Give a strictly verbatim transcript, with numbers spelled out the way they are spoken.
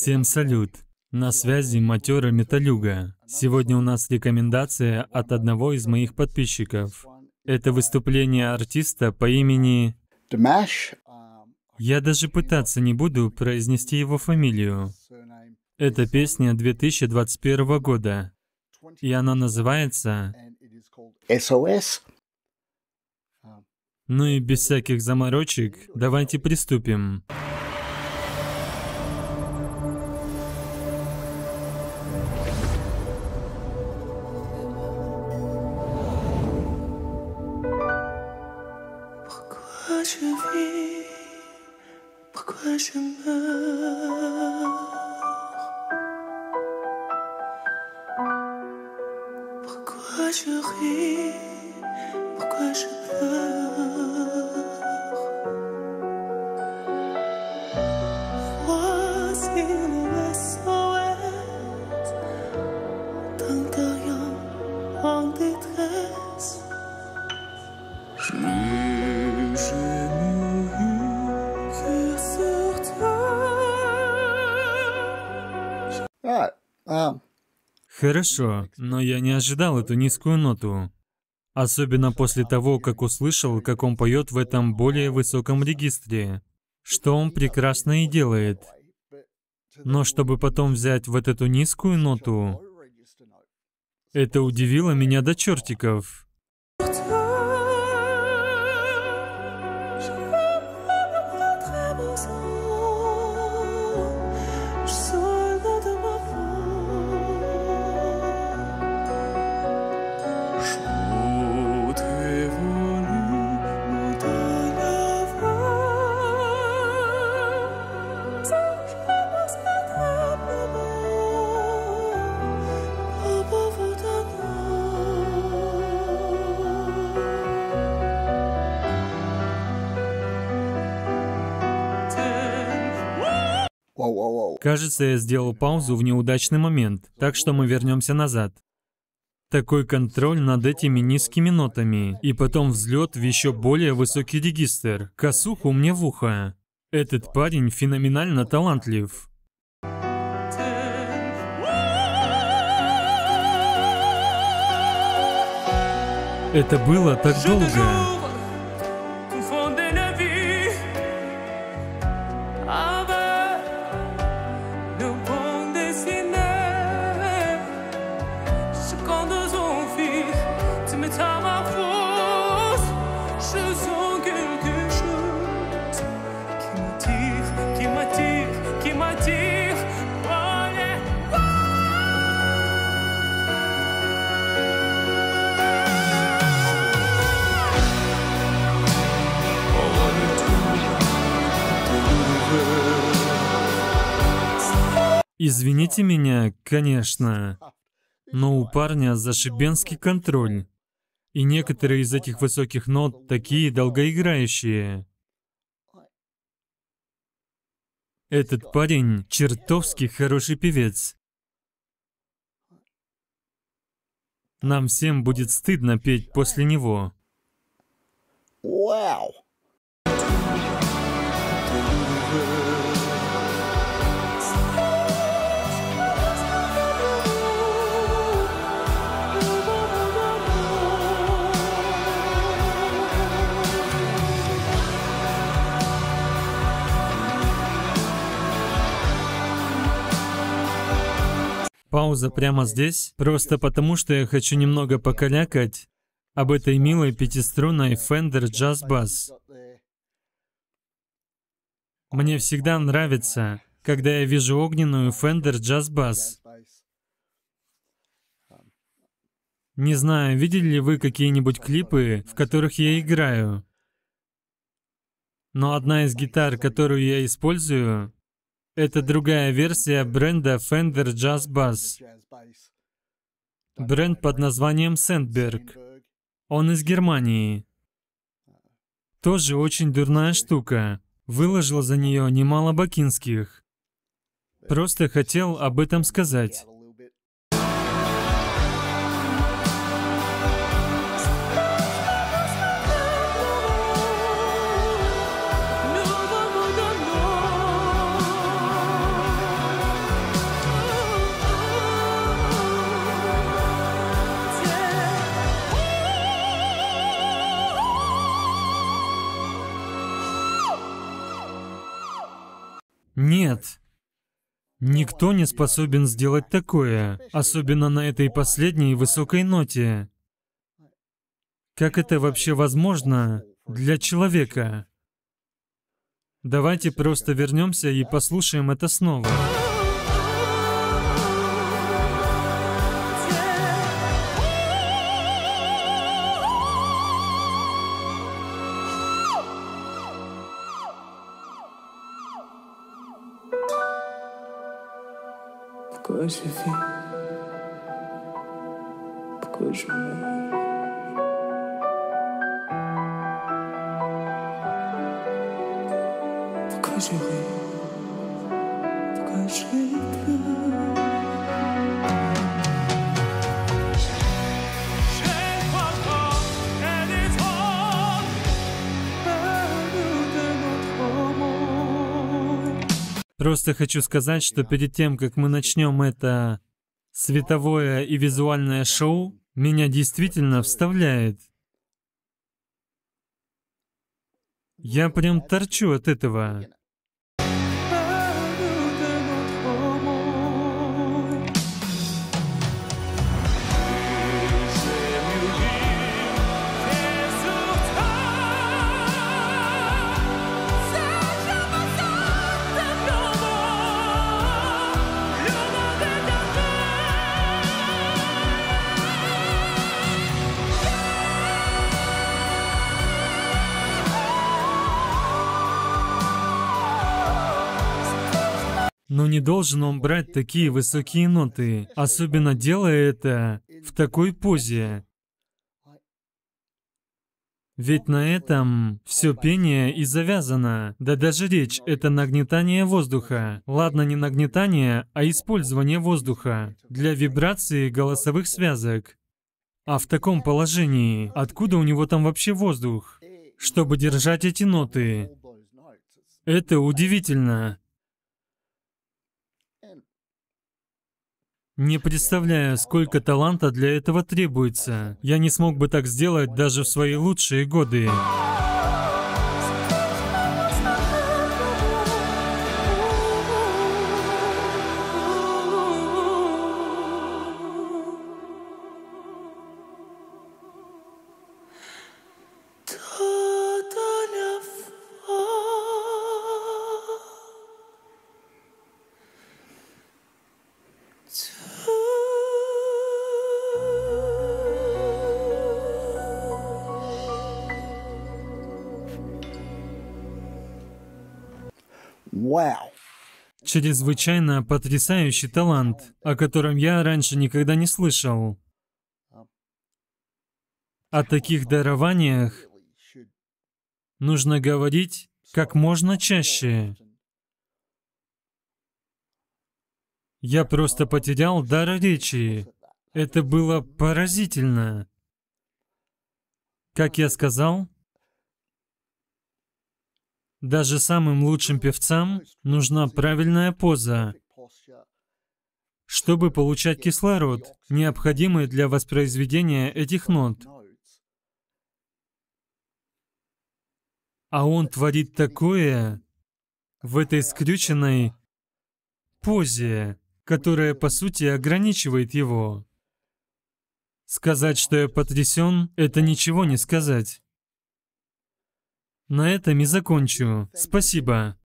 Всем салют! На связи Матёра Металюга. Сегодня у нас рекомендация от одного из моих подписчиков. Это выступление артиста по имени... Я даже пытаться не буду произнести его фамилию. Это песня две тысячи двадцать первого года, и она называется... эс о эс. Ну и без всяких заморочек, давайте приступим. Хорошо, но я не ожидал эту низкую ноту. Особенно после того, как услышал, как он поет в этом более высоком регистре, что он прекрасно и делает. Но чтобы потом взять вот эту низкую ноту, это удивило меня до чертиков. Кажется, я сделал паузу в неудачный момент, так что мы вернемся назад. Такой контроль над этими низкими нотами, и потом взлет в еще более высокий регистр. Косуху мне в ухо. Этот парень феноменально талантлив. Это было так долго. Извините меня, конечно, но у парня зашибенский контроль. И некоторые из этих высоких нот такие долгоиграющие. Этот парень чертовски хороший певец. Нам всем будет стыдно петь после него. Вау! Пауза прямо здесь, просто потому, что я хочу немного покалякать об этой милой пятиструнной Fender Jazz Bass. Мне всегда нравится, когда я вижу огненную Fender Jazz Bass. Не знаю, видели ли вы какие-нибудь клипы, в которых я играю, но одна из гитар, которую я использую, это другая версия бренда Fender Jazz Bass. Бренд под названием Sandberg. Он из Германии. Тоже очень дурная штука. Выложил за нее немало бакинских. Просто хотел об этом сказать. Нет. Никто не способен сделать такое, особенно на этой последней высокой ноте. Как это вообще возможно для человека? Давайте просто вернемся и послушаем это снова. Pourquoi je vis? Pourquoi je meurs? Pourquoi je rêve? Pourquoi je pleure? Просто хочу сказать, что перед тем, как мы начнем это световое и визуальное шоу, меня действительно вставляет. Я прям торчу от этого. Но не должен он брать такие высокие ноты, особенно делая это в такой позе. Ведь на этом все пение и завязано. Да даже речь — это нагнетание воздуха. Ладно, не нагнетание, а использование воздуха для вибрации голосовых связок. А в таком положении, откуда у него там вообще воздух, чтобы держать эти ноты? Это удивительно. Не представляю, сколько таланта для этого требуется. Я не смог бы так сделать даже в свои лучшие годы. Чрезвычайно потрясающий талант, о котором я раньше никогда не слышал. О таких дарованиях нужно говорить как можно чаще. Я просто потерял дар речи. Это было поразительно. Как я сказал, даже самым лучшим певцам нужна правильная поза, чтобы получать кислород, необходимый для воспроизведения этих нот. А он творит такое в этой скрюченной позе, которая, по сути, ограничивает его. Сказать, что я потрясен, — это ничего не сказать. На этом и закончу. Спасибо.